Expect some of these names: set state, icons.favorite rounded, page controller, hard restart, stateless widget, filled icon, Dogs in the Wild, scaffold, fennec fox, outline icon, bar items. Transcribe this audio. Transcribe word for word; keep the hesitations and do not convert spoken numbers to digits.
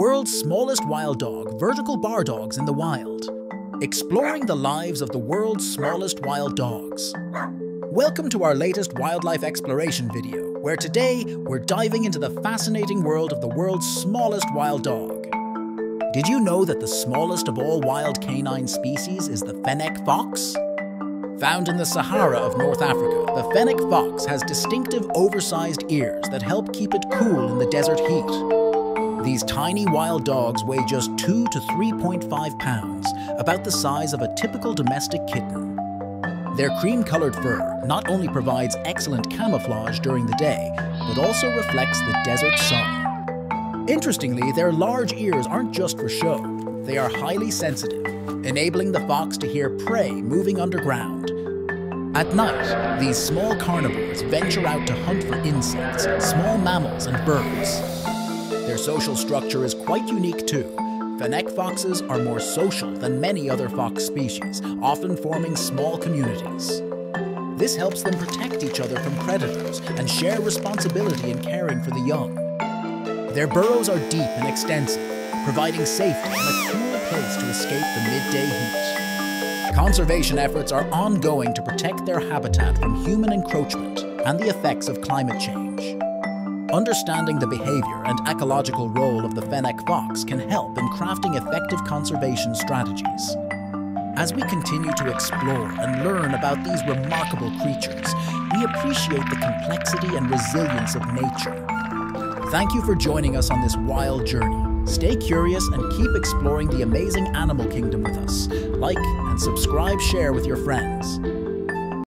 world's smallest wild dog, vertical bar dogs in the wild. Exploring the lives of the world's smallest wild dogs. Welcome to our latest wildlife exploration video, where today we're diving into the fascinating world of the world's smallest wild dog. Did you know that the smallest of all wild canine species is the fennec fox? Found in the Sahara of North Africa, the fennec fox has distinctive oversized ears that help keep it cool in the desert heat. These tiny wild dogs weigh just two to three point five pounds, about the size of a typical domestic kitten. Their cream-colored fur not only provides excellent camouflage during the day, but also reflects the desert sun. Interestingly, their large ears aren't just for show. They are highly sensitive, enabling the fox to hear prey moving underground. At night, these small carnivores venture out to hunt for insects, small mammals, and birds. Their social structure is quite unique too. Fennec foxes are more social than many other fox species, often forming small communities. This helps them protect each other from predators and share responsibility in caring for the young. Their burrows are deep and extensive, providing safety and a cool place to escape the midday heat. Conservation efforts are ongoing to protect their habitat from human encroachment and the effects of climate change. Understanding the behavior and ecological role of the fennec fox can help in crafting effective conservation strategies. As we continue to explore and learn about these remarkable creatures, we appreciate the complexity and resilience of nature. Thank you for joining us on this wild journey. Stay curious and keep exploring the amazing animal kingdom with us. Like and subscribe, share with your friends.